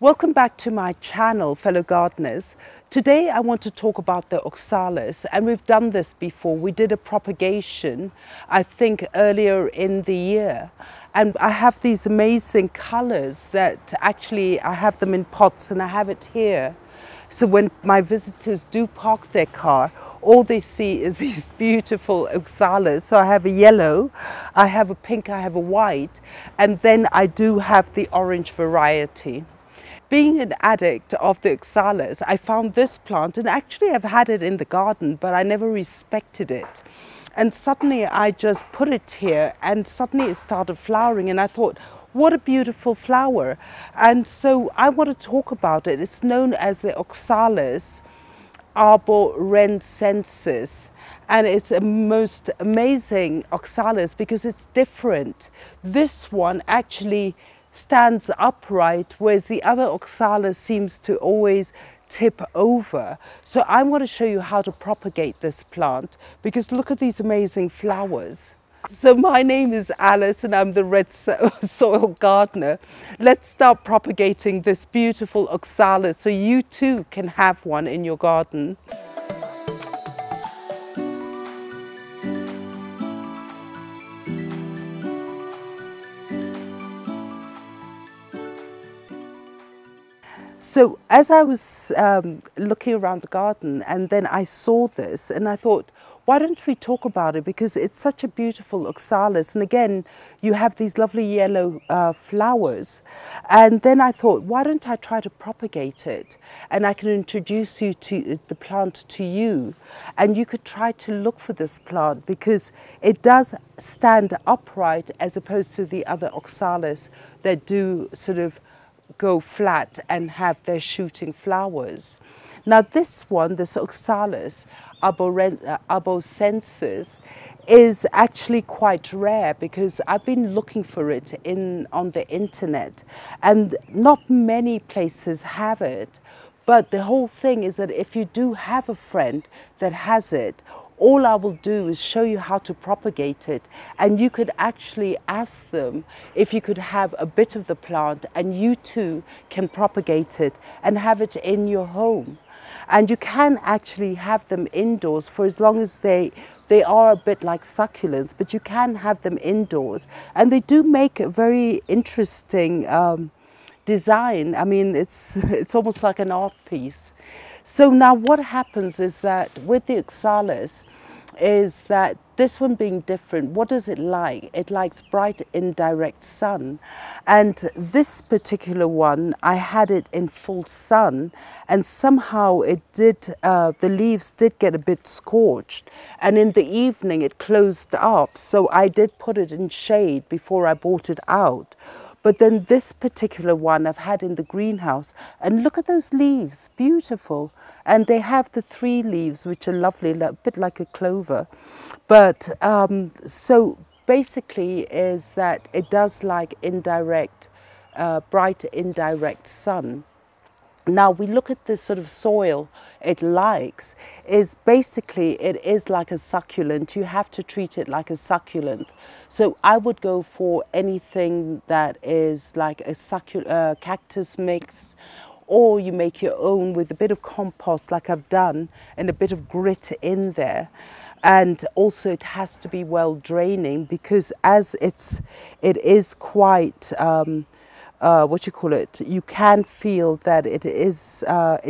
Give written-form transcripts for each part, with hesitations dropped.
Welcome back to my channel, fellow gardeners. Today I want to talk about the oxalis, and we've done this before. We did a propagation, I think, earlier in the year, and I have these amazing colors that actually I have them in pots, and I have it here. So when my visitors do park their car, all they see is these beautiful oxalis. So I have a yellow, I have a pink, I have a white, and then I do have the orange variety. Being an addict of the oxalis, I found this plant, and actually I've had it in the garden, but I never respected it. And suddenly I just put it here, and suddenly it started flowering, and I thought, what a beautiful flower. And so I want to talk about it. It's known as the Oxalis Arborescensis, and it's a most amazing oxalis because it's different. This one actually stands upright, whereas the other oxalis seems to always tip over. So I'm going to show you how to propagate this plant, because look at these amazing flowers. So my name is Alice, and I'm the Red Soil Gardener. Let's start propagating this beautiful oxalis so you too can have one in your garden. So as I was looking around the garden, and then I saw this, and I thought, why don't we talk about it, because it's such a beautiful oxalis. And again, you have these lovely yellow flowers. And then I thought, why don't I try to propagate it, and I can introduce you to the plant to you, and you could try to look for this plant, because it does stand upright as opposed to the other oxalis that do sort of go flat and have their shooting flowers. Now this one, this Oxalis Arborescensis, is actually quite rare, because I've been looking for it on the internet, and not many places have it. But the whole thing is that if you do have a friend that has it, all I will do is show you how to propagate it, and you could actually ask them if you could have a bit of the plant, and you too can propagate it and have it in your home. And you can actually have them indoors for as long as they are a bit like succulents, but you can have them indoors, and they do make a very interesting design. I mean, it's almost like an art piece. So now what happens is that with the oxalis is that this one being different, what does it like? It likes bright indirect sun. And this particular one, I had it in full sun, and somehow it did, the leaves did get a bit scorched. And in the evening it closed up, so I did put it in shade before I brought it out. But then this particular one I've had in the greenhouse, and look at those leaves, beautiful. And they have the three leaves, which are lovely, a bit like a clover. But so basically is that it does like indirect, bright indirect sun. Now we look at this sort of soil it likes, is basically it is like a succulent. You have to treat it like a succulent. So I would go for anything that is like a cactus mix, or you make your own with a bit of compost like I've done, and a bit of grit in there. And also it has to be well draining, because as it is quite you can feel that it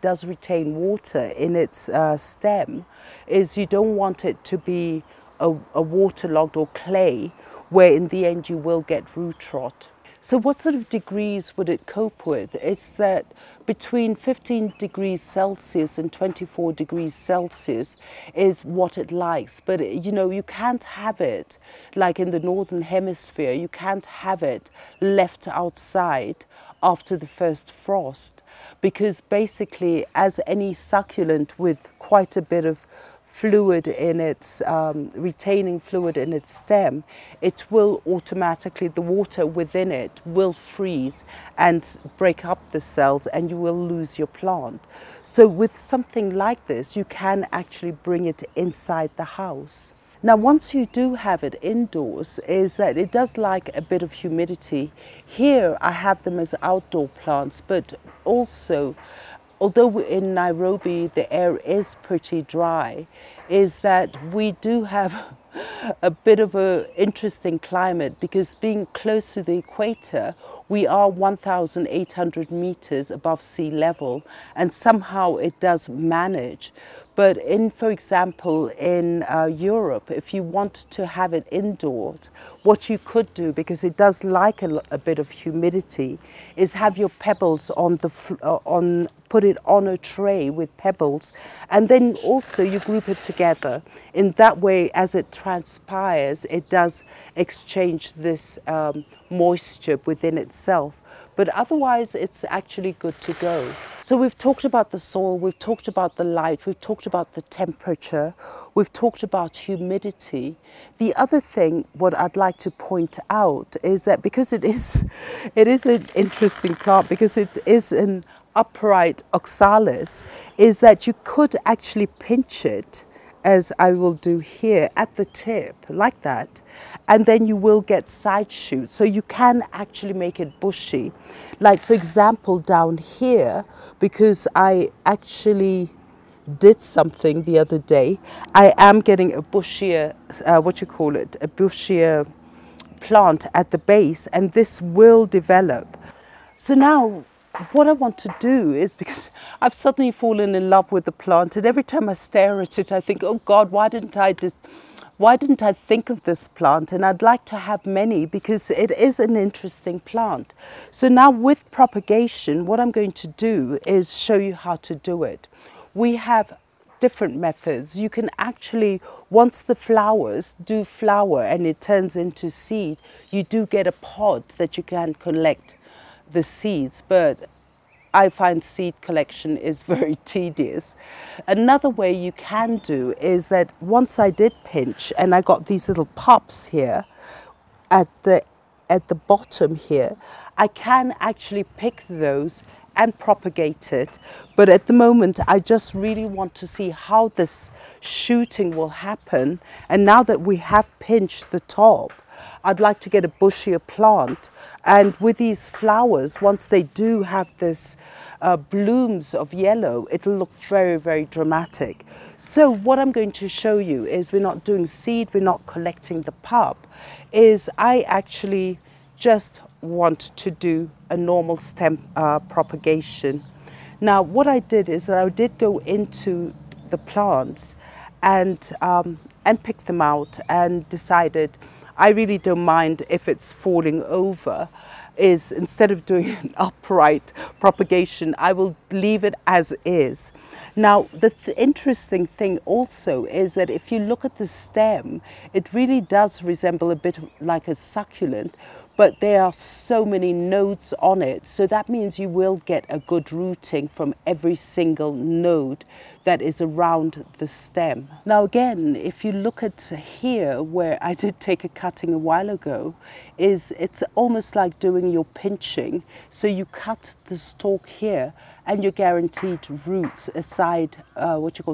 does retain water in its stem. Is you don't want it to be a waterlogged or clay, where in the end you will get root rot. So what sort of degrees would it cope with? It's that between 15 degrees Celsius and 24 degrees Celsius is what it likes. But, you know, you can't have it, like in the Northern Hemisphere, you can't have it left outside after the first frost, because basically, as any succulent with quite a bit of fluid in its retaining fluid in its stem, it will automatically, the water within it will freeze and break up the cells, and you will lose your plant. So with something like this, you can actually bring it inside the house. Now, once you do have it indoors, is that it does like a bit of humidity. Here I have them as outdoor plants, but also, although in Nairobi the air is pretty dry, is that we do have a bit of an interesting climate, because being close to the equator, we are 1,800 meters above sea level, and somehow it does manage. But in, for example, in Europe, if you want to have it indoors, what you could do, because it does like a bit of humidity, is have your pebbles on the put it on a tray with pebbles, and then also you group it together. In that way, as it transpires, it does exchange this moisture within itself. But otherwise, it's actually good to go. So we've talked about the soil, we've talked about the light, we've talked about the temperature, we've talked about humidity. The other thing, what I'd like to point out, is that because it is an interesting plant, because it is an upright oxalis, is that you could actually pinch it, as I will do here, at the tip, like that, and then you will get side shoots. So you can actually make it bushy. Like, for example, down here, because I actually did something the other day, I am getting a bushier, a bushier plant at the base, and this will develop. So now, what I want to do is, because I've suddenly fallen in love with the plant, and every time I stare at it, I think, oh God, why didn't I think of this plant? And I'd like to have many, because it is an interesting plant. So now with propagation, what I'm going to do is show you how to do it. We have different methods. You can actually, once the flowers do flower and it turns into seed, you do get a pod that you can collect the seeds, but I find seed collection is very tedious. Another way you can do is that once I did pinch and I got these little pops here at the bottom here, I can actually pick those and propagate it. But at the moment, I just really want to see how this shooting will happen. And now that we have pinched the top, I'd like to get a bushier plant, and with these flowers, once they do have this blooms of yellow, it'll look very, very dramatic. So what I'm going to show you is, we're not doing seed, we're not collecting the pulp, is I actually just want to do a normal stem propagation. Now what I did is I did go into the plants and pick them out, and decided I really don't mind if it's falling over, is instead of doing an upright propagation, I will leave it as is. Now, the interesting thing also is that if you look at the stem, it really does resemble a bit like a succulent, but there are so many nodes on it. So that means you will get a good rooting from every single node that is around the stem. Now again, if you look at here where I did take a cutting a while ago, is it's almost like doing your pinching. So you cut the stalk here and you're guaranteed roots, a side,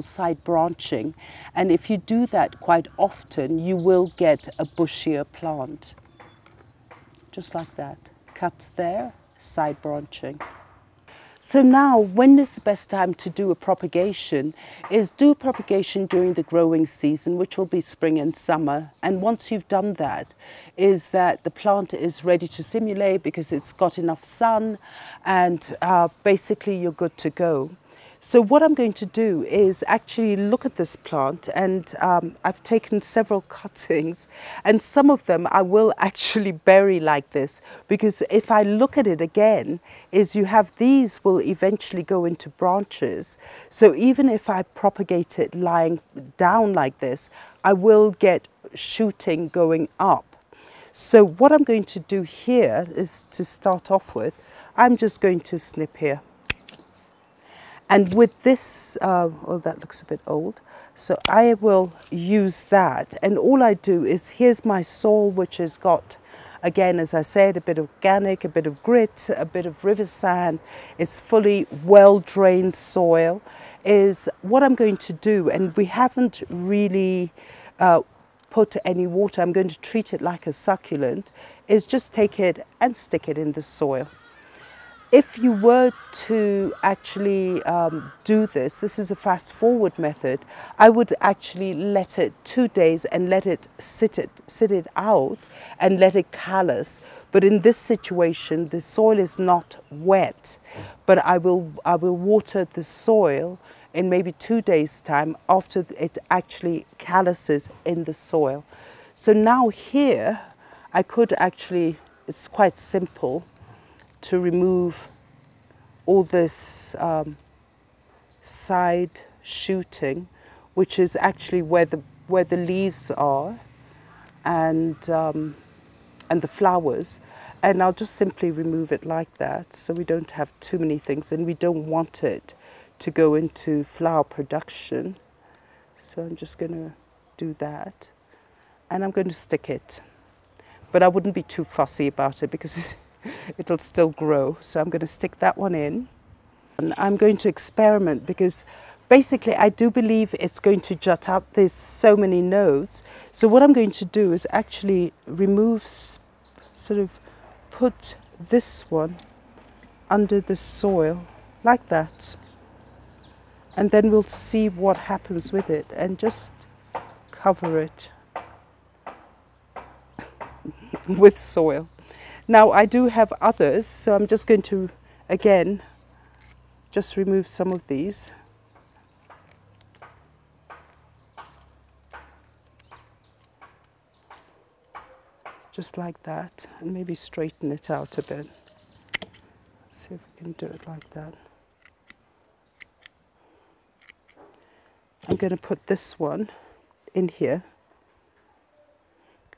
side branching. And if you do that quite often, you will get a bushier plant. Just like that, cut there, side branching. So now, when is the best time to do a propagation? Is do propagation during the growing season, which will be spring and summer. And once you've done that, is that the plant is ready to simulate because it's got enough sun, and basically you're good to go. So what I'm going to do is actually look at this plant, and I've taken several cuttings, and some of them I will actually bury like this, because if I look at it again, is you have these will eventually go into branches. So even if I propagate it lying down like this, I will get shooting going up. So what I'm going to do here is, to start off with, I'm just going to snip here. And with this, well, that looks a bit old, so I will use that. And all I do is, here's my soil, which has got, again, as I said, a bit of organic, a bit of grit, a bit of river sand. It's fully well-drained soil. Is what I'm going to do, and we haven't really put any water, I'm going to treat it like a succulent, is just take it and stick it in the soil. If you were to actually do this, this is a fast forward method, I would actually let it 2 days and let it sit it out and let it callus. But in this situation, the soil is not wet, but I will water the soil in maybe 2 days' time after it actually calluses in the soil. So now here, I could actually, it's quite simple to remove all this side shooting, which is actually where the leaves are and the flowers, and I'll just simply remove it like that so we don't have too many things, and we don't want it to go into flower production. So I'm just going to do that, and I'm going to stick it, but I wouldn't be too fussy about it because it'll still grow. So I'm going to stick that one in, and I'm going to experiment, because basically I do believe it's going to jut out. There's so many nodes. So what I'm going to do is actually remove, sort of put this one under the soil like that, and then we'll see what happens with it, and just cover it with soil. Now I do have others, so I'm just going to, again, just remove some of these. Just like that, and maybe straighten it out a bit. See if we can do it like that. I'm going to put this one in here,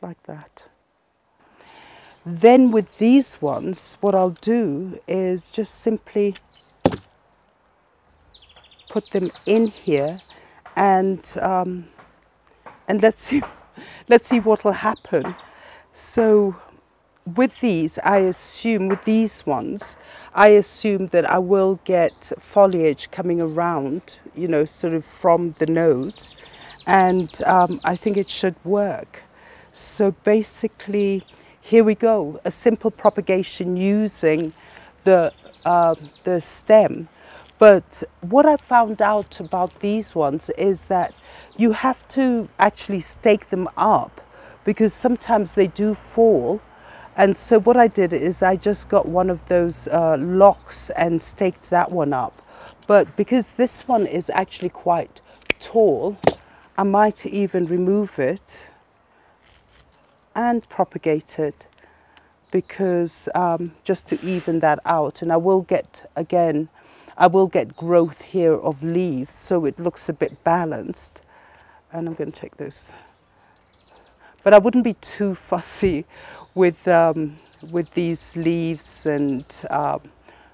like that. Then with these ones, what I'll do is just simply put them in here, and let's see what will happen. So with these, I assume that I will get foliage coming around, you know, sort of from the nodes, and I think it should work. So basically, here we go, a simple propagation using the stem. But what I found out about these ones is that you have to actually stake them up, because sometimes they do fall. And so what I did is I just got one of those locks and staked that one up. But because this one is actually quite tall, I might even remove it and propagate it, because just to even that out. And I will get, again, I will get growth here of leaves, so it looks a bit balanced. And I'm going to take those, but I wouldn't be too fussy with these leaves and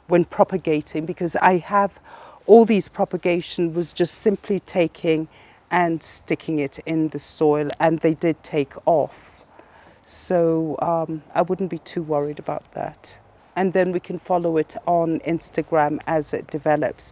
when propagating, because I have all these propagation was just simply taking and sticking it in the soil, and they did take off. So I wouldn't be too worried about that. And then we can follow it on Instagram as it develops.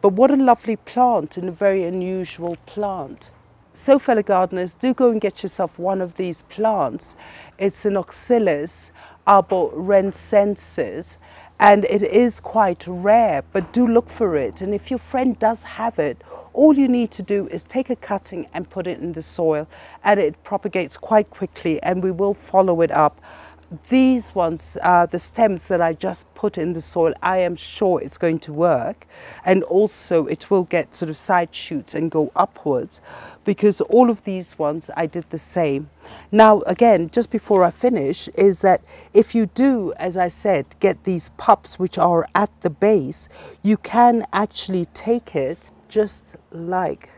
But what a lovely plant, and a very unusual plant. So fellow gardeners, do go and get yourself one of these plants. It's an Oxalis Arborescens, and it is quite rare, but do look for it. And if your friend does have it, all you need to do is take a cutting and put it in the soil, and it propagates quite quickly, and we will follow it up. These ones, the stems that I just put in the soil, I am sure it's going to work. And also it will get sort of side shoots and go upwards, because all of these ones I did the same. Now again, just before I finish, is that if you do, as I said, get these pups which are at the base, you can actually take it just like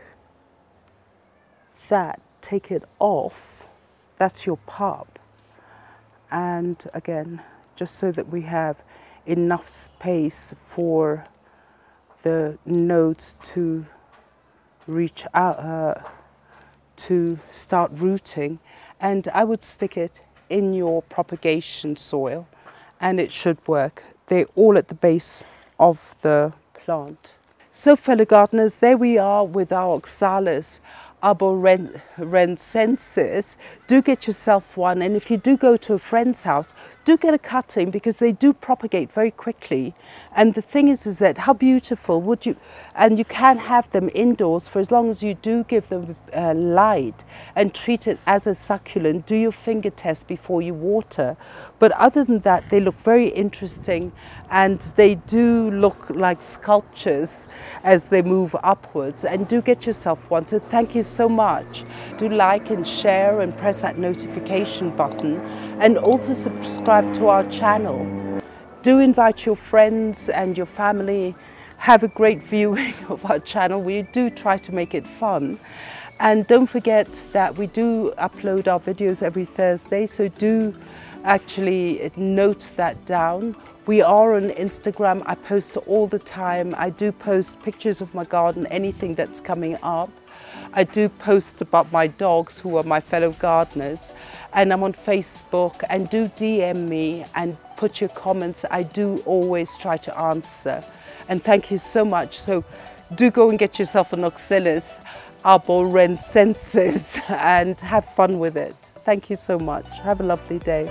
that, take it off, that's your pup. And again, just so that we have enough space for the nodes to reach out, to start rooting. And I would stick it in your propagation soil, and it should work. They're all at the base of the plant. So fellow gardeners, there we are with our Oxalis Arborescenses, do get yourself one, and if you do go to a friend's house, do get a cutting, because they do propagate very quickly. And the thing is that how beautiful would you, and you can have them indoors for as long as you do give them light and treat it as a succulent. Do your finger test before you water, but other than that they look very interesting, and they do look like sculptures as they move upwards. And do get yourself one. So thank you so much. Do like and share and press that notification button, and also subscribe to our channel. Do invite your friends and your family. Have a great viewing of our channel. We do try to make it fun. And don't forget that we do upload our videos every Thursday, so do actually note that down. We are on Instagram. I post all the time. I do post pictures of my garden, anything that's coming up. I do post about my dogs, who are my fellow gardeners, and I'm on Facebook. And do DM me and put your comments. I do always try to answer. And thank you so much. So do go and get yourself an Oxalis Arborescenses and have fun with it. Thank you so much. Have a lovely day.